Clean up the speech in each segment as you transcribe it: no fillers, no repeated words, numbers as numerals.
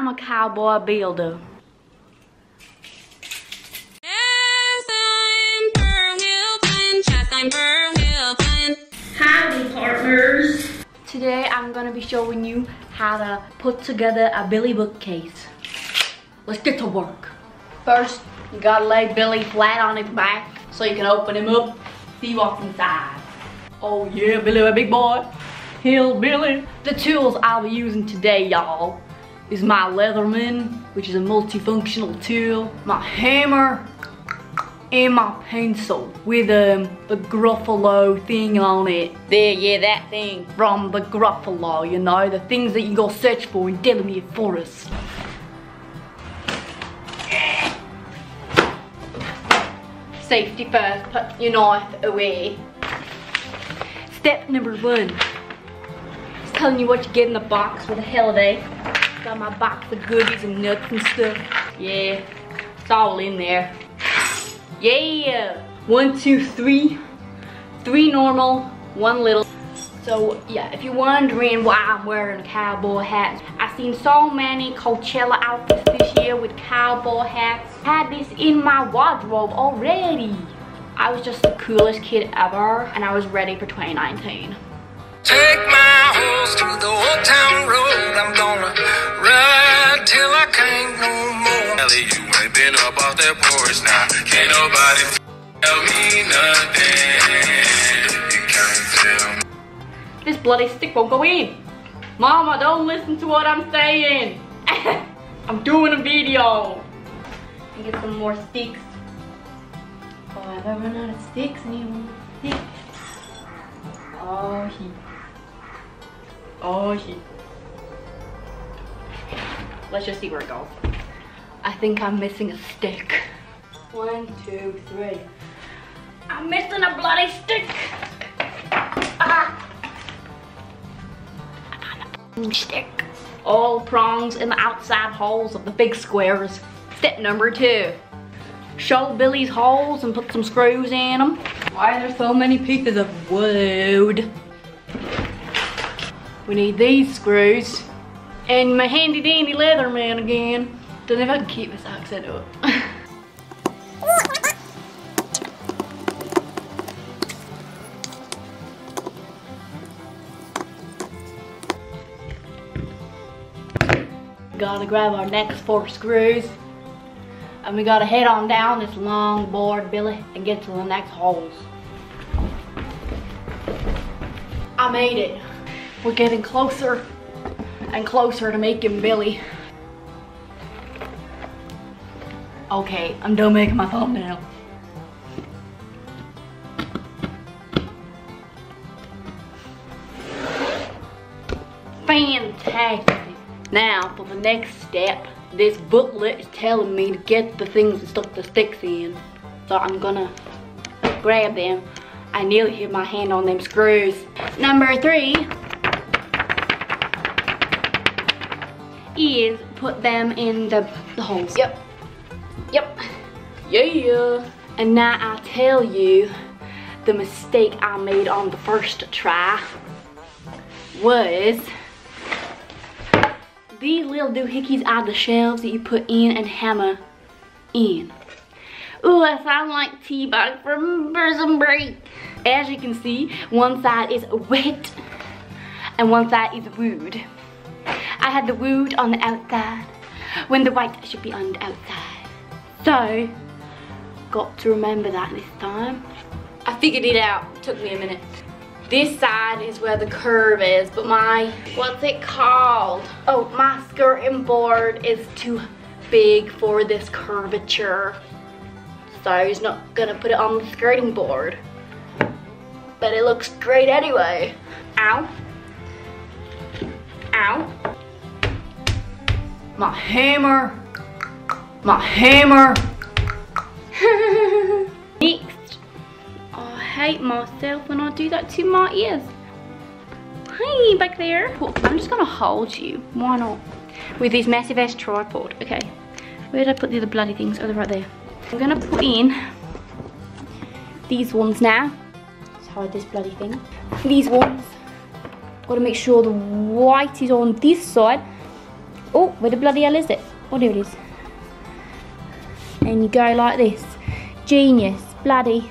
I'm a cowboy builder. Howdy, partners. Today I'm gonna be showing you how to put together a Billy bookcase. Let's get to work. First, you gotta lay Billy flat on his back so you can open him up, see what's inside. Oh yeah, Billy a big boy. Hillbilly. The tools I'll be using today, y'all, is my Leatherman, which is a multifunctional tool, my hammer, and my pencil with the Gruffalo thing on it. There, yeah, that thing from the Gruffalo, you know, the things that you go search for in Delamere Forest. Safety first, put your knife away. Step number one. Telling you what you get in the box for the holiday. Got my box of goodies and nuts and stuff. Yeah, it's all in there. Yeah! 1, 2, 3. 3 normal, 1 little. So yeah, if you're wondering why I'm wearing a cowboy hat, I've seen so many Coachella outfits this year with cowboy hats. Had this in my wardrobe already. I was just the coolest kid ever and I was ready for 2019. Take my horse through the old town road. I'm gonna ride till I can't no more. Ellie, you ain't been up off that porch now. Can't nobody tell me nothing. You can't tell me. This bloody stick won't go in. Mama, don't listen to what I'm saying. I'm doing a video. And get some more sticks. Oh, have I run out of sticks? I need one more stick. Oh, he. Let's just see where it goes. I think I'm missing a stick. 1, 2, 3. I'm missing a bloody stick. Ah. I found a stick. All prongs in the outside holes of the big squares. Step number 2. Show Billy's holes and put some screws in them. Why are there so many pieces of wood? We need these screws. And my handy dandy Leatherman again. Don't know if I can keep this accent up. Gotta grab our next 4 screws. And we gotta head on down this long board, Billy, and get to the next holes. I made it. We're getting closer and closer to making Billy. Okay, I'm done making my thumbnail. Fantastic. Now for the next step. This booklet is telling me to get the things and stuff the sticks in. So I'm gonna grab them. I nearly hit my hand on them screws. Number 3 is put them in the holes. Yep. Yeah. And now I'll tell you the mistake I made on the first try was these little doohickeys are the shelves that you put in and hammer in. Ooh, I sound like T-Bug from Prison Break. As you can see, one side is wet and one side is wood. I had the wood on the outside when the white should be on the outside. So, got to remember that this time. I figured it out, it took me a minute. This side is where the curve is, but my, what's it called? Oh, my skirting board is too big for this curvature. So he's not gonna put it on the skirting board. But it looks great anyway. Ow. Ow. My hammer. My hammer. I hate myself when I do that to my ears. Hey, back there. Well, I'm just gonna hold you. Why not? With this massive ass tripod. Okay. Where did I put the other bloody things? Oh, they're right there. I'm gonna put in these ones now. Let's hide this bloody thing. These ones. Gotta make sure the white is on this side Oh, where the bloody hell is it? Oh, there it is. And you go like this. Genius. Bloody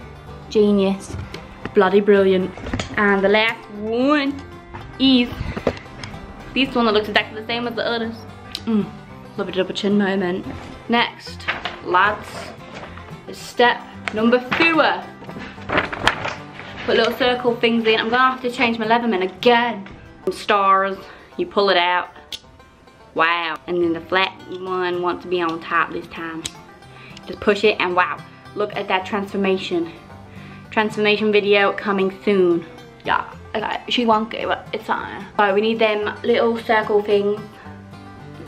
genius. Bloody brilliant. And the last one is this one that looks exactly the same as the others. Love a double chin moment. Next, lads, is step number 4. Put little circle things in. I'm gonna have to change my Leatherman again. Some stars, you pull it out. Wow. And then the flat one wants to be on top this time. Just push it and wow. Look at that transformation. Transformation video coming soon. Yeah, okay, she won't get it, but it's fine. So we need them little circle things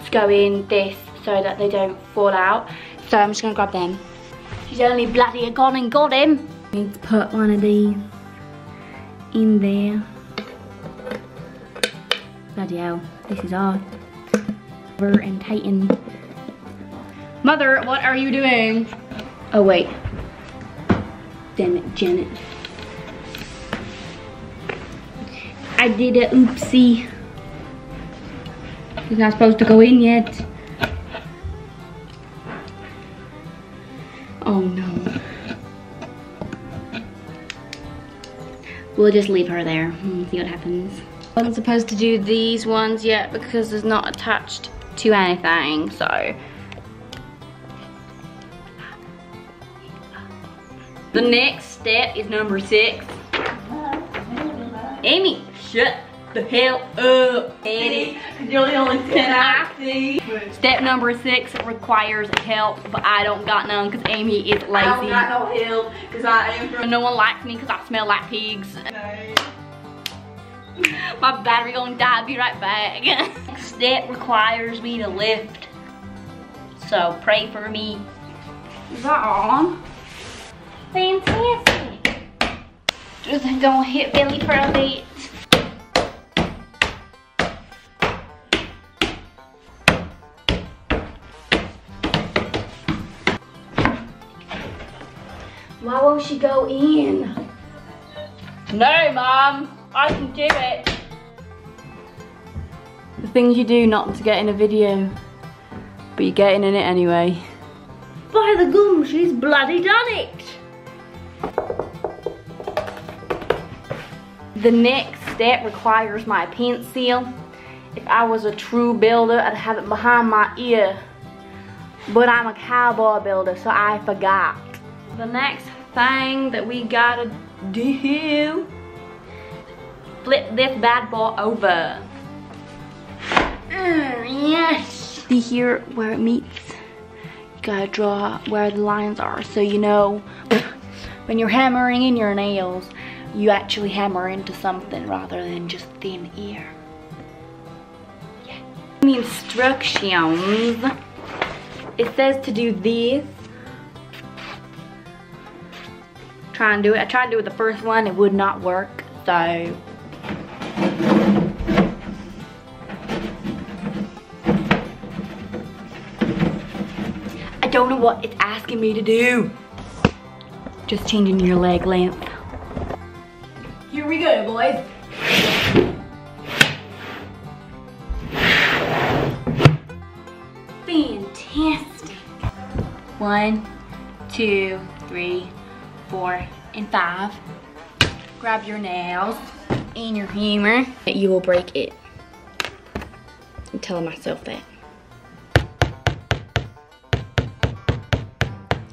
to go in this so that they don't fall out. So I'm just gonna grab them. She's only bloody gone and got him. Need to put one of these in there. Bloody hell, this is hard. And tighten. Mother, what are you doing? Oh wait. Damn it, Janet. I did a oopsie. It's not supposed to go in yet. Oh no. We'll just leave her there. See what happens. I wasn't supposed to do these ones yet because it's not attached to anything, so. The next step is number 6. Amy, shut the hell up, Annie. You're the only 10 I see. Step number 6 requires help, but I don't got none because Amy is lazy. I don't got no help because I am from. No one likes me because I smell like pigs. No. My battery gonna die, I'll be right back. Next step requires me to lift. So pray for me. Is that on? Fantastic. Just gonna hit Billy for a bit. Why won't she go in? No, Mom. I can do it. The things you do not to get in a video, but you're getting in it anyway. By the gum, she's bloody done it. The next step requires my pencil. If I was a true builder, I'd have it behind my ear. But I'm a cowboy builder, so I forgot. The next thing that we gotta do, flip this bad ball over. Yes! See here where it meets? You gotta draw where the lines are so you know when you're hammering in your nails, you actually hammer into something rather than just thin air. Yeah. In the instructions, it says to do this. Try and do it. I tried to do it the first one, it would not work, so. I don't know what it's asking me to do. Just changing your leg length. Here we go, boys. Fantastic. 1, 2, 3, 4, and 5. Grab your nails and your hammer. You will break it. I'm telling myself that.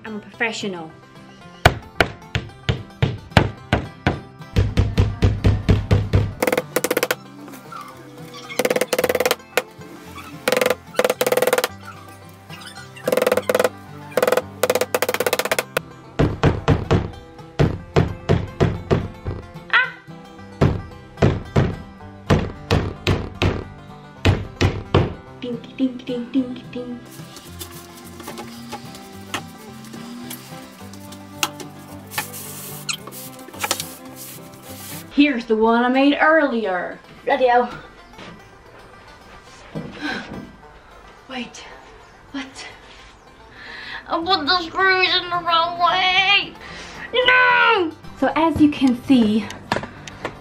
I'm a professional. Ding, ding, ding, ding, ding. Here's the one I made earlier. Radio. Wait. What? I put the screws in the wrong way. No! So as you can see,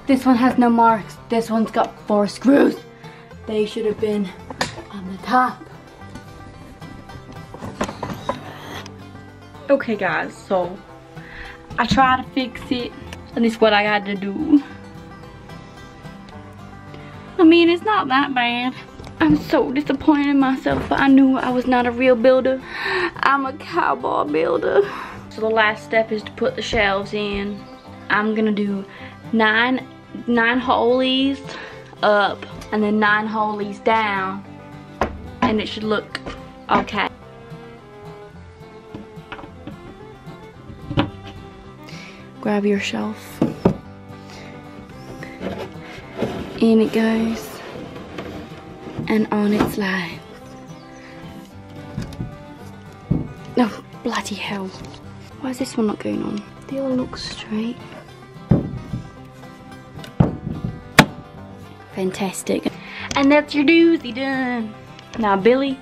this one has no marks. This one's got 4 screws. They should have been on the top. Okay guys, so I tried to fix it and it's what I got to do. I mean, it's not that bad. I'm so disappointed in myself, but I knew I was not a real builder. I'm a cowboy builder. So the last step is to put the shelves in. I'm gonna do nine holies up and then 9 holies down, and it should look okay. Grab your shelf. In it goes and on it slides. No, oh, bloody hell. Why is this one not going on? They all look straight. Fantastic. And that's your doozy done. Now Billy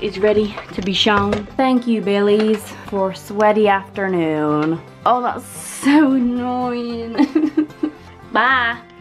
is ready to be shown. Thank you, Billy's, for a sweaty afternoon. Oh, that's so annoying. Bye.